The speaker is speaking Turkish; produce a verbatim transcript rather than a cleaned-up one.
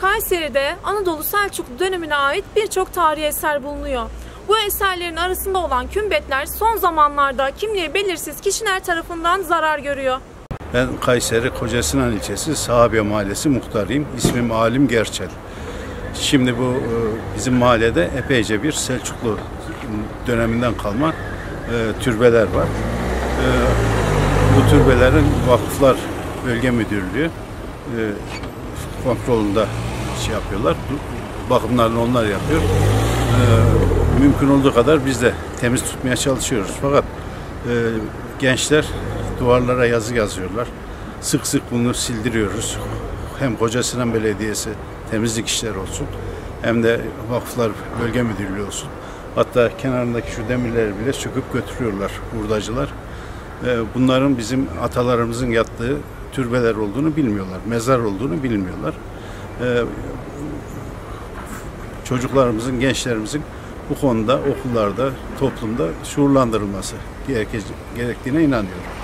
Kayseri'de Anadolu Selçuklu dönemine ait birçok tarihi eser bulunuyor. Bu eserlerin arasında olan kümbetler son zamanlarda kimliği belirsiz kişiler tarafından zarar görüyor. Ben Kayseri Kocasinan ilçesi Sahabiye mahallesi muhtarıyım. İsmim Alim Gerçel. Şimdi bu bizim mahallede epeyce bir Selçuklu döneminden kalma türbeler var. Bu türbelerin Vakıflar Bölge Müdürlüğü kontrolünde şey yapıyorlar. Bakımlarını onlar yapıyor. Mümkün olduğu kadar biz de temiz tutmaya çalışıyoruz. Fakat gençler duvarlara yazı yazıyorlar. Sık sık bunu sildiriyoruz. Hem Kocasinan Belediyesi temizlik işleri olsun, hem de Vakıflar Bölge Müdürlüğü olsun. Hatta kenarındaki şu demirleri bile söküp götürüyorlar hurdacılar. Bunların bizim atalarımızın yattığı türbeler olduğunu bilmiyorlar, mezar olduğunu bilmiyorlar. Çocuklarımızın, gençlerimizin bu konuda okullarda, toplumda şuurlandırılması gerektiğine inanıyorum.